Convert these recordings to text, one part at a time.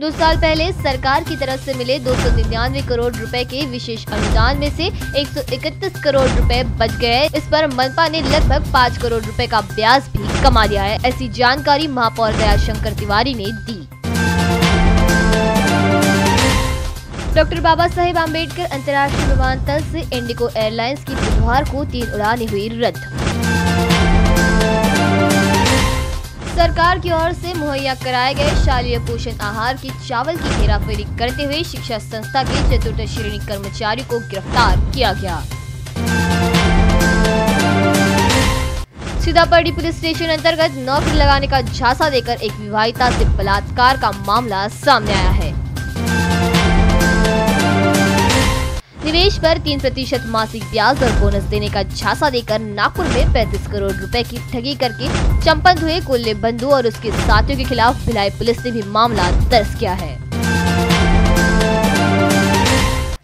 2 साल पहले सरकार की तरफ से मिले 299 करोड़ रुपए के विशेष अनुदान में से 131 करोड़ रुपए बच गए। इस पर मनपा ने लगभग 5 करोड़ रुपए का ब्याज भी कमा लिया है। ऐसी जानकारी महापौर दया शंकर तिवारी ने दी। डॉक्टर बाबा साहेब अम्बेडकर अंतर्राष्ट्रीय विमानतल से इंडिको एयरलाइंस की बुधवार को 3 उड़ानें हुई रद्द। सरकार की ओर से मुहैया कराए गए शालेय पोषण आहार के चावल की हेराफेरी करते हुए शिक्षा संस्था के चतुर्थ श्रेणी कर्मचारी को गिरफ्तार किया गया। सीतापर्डी पुलिस स्टेशन अंतर्गत नौकरी लगाने का झांसा देकर एक विवाहिता से बलात्कार का मामला सामने आया है। निवेश पर 3% मासिक ब्याज और बोनस देने का झांसा देकर नागपुर में 35 करोड़ रुपए की ठगी करके चंपत हुए कोल्ले बंधु और उसके साथियों के खिलाफ भिलाई पुलिस ने भी मामला दर्ज किया है।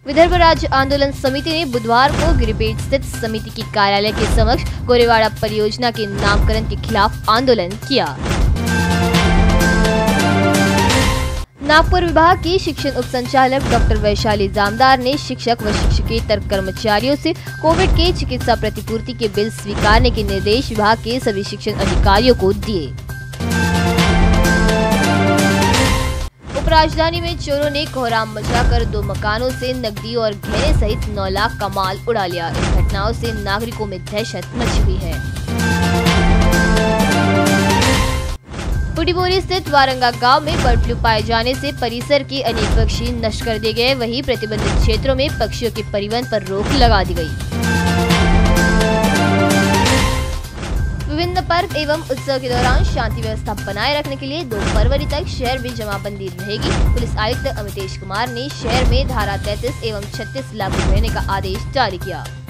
विदर्भ राज्य आंदोलन समिति ने बुधवार को गिरपेट स्थित समिति के कार्यालय के समक्ष गोरेवाड़ा परियोजना के नामकरण के खिलाफ आंदोलन किया। नागपुर विभाग की शिक्षण उपसंचालक डॉक्टर वैशाली जामदार ने शिक्षक व शिक्षकेतर कर्मचारियों से कोविड के चिकित्सा प्रतिपूर्ति के बिल स्वीकारने के निर्देश विभाग के सभी शिक्षण अधिकारियों को दिए। उपराजधानी में चोरों ने कोहराम मचाकर 2 मकानों से नकदी और गहने सहित 9 लाख का माल उड़ा लिया। इस घटनाओं से नागरिकों में दहशत मची हुई है। पुडीपोरी स्थित वारंगा गांव में बर्ड फ्लू पाए जाने से परिसर के अनेक पक्षी नष्ट कर दिए गए। वहीं प्रतिबंधित क्षेत्रों में पक्षियों के परिवहन पर रोक लगा दी गई। विभिन्न पर्व एवं उत्सव के दौरान शांति व्यवस्था बनाए रखने के लिए 2 फरवरी तक शहर में जमाबंदी रहेगी। पुलिस आयुक्त अमितेश कुमार ने शहर में धारा 33 एवं 36 लागू रहने का आदेश जारी किया।